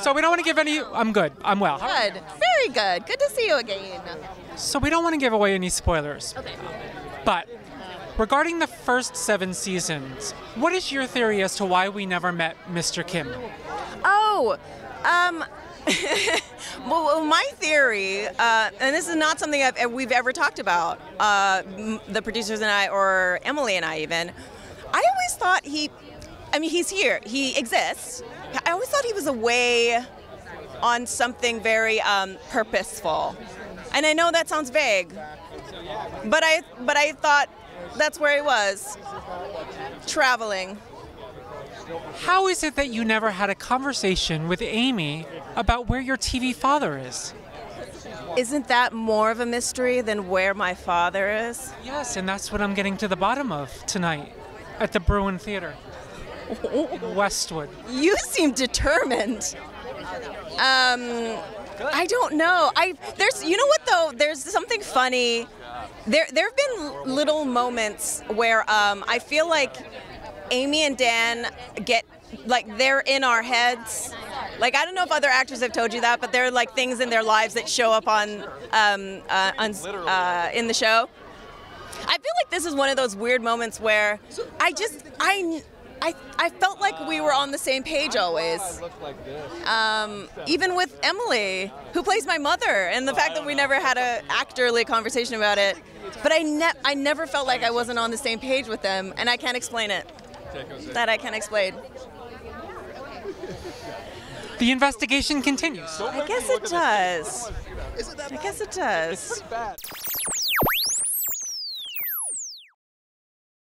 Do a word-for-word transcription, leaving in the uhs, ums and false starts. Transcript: So we don't want to give any... I'm good. I'm well. Good. Very good. Good to see you again. So we don't want to give away any spoilers. Okay. But regarding the first seven seasons, what is your theory as to why we never met Mister Kim? Oh, um... well, my theory, uh, and this is not something I've, we've ever talked about, uh, the producers and I, or Emily and I even, I always thought he, I mean, he's here, he exists. I always thought he was away on something very um, purposeful. And I know that sounds vague, but I, but I thought that's where he was, traveling. How is it that you never had a conversation with Amy about where your T V father is? Isn't that more of a mystery than where my father is? Yes, and that's what I'm getting to the bottom of tonight at the Bruin Theater in Westwood. You seem determined. Um, I don't know. I there's you know what though? There's something funny. There there have been little moments where um, I feel like Amy and Dan get, like, they're in our heads. Like, I don't know if other actors have told you that, but there are, like, things in their lives that show up on, um, uh, on uh, in the show. I feel like this is one of those weird moments where I just, I, I, I felt like we were on the same page always. Um, even with Emily, who plays my mother, and the fact that we never had an actorly conversation about it. But I, ne I never felt like I wasn't on the same page with them, and I can't explain it. That I can explain. The investigation continues. I guess it does. I guess it does.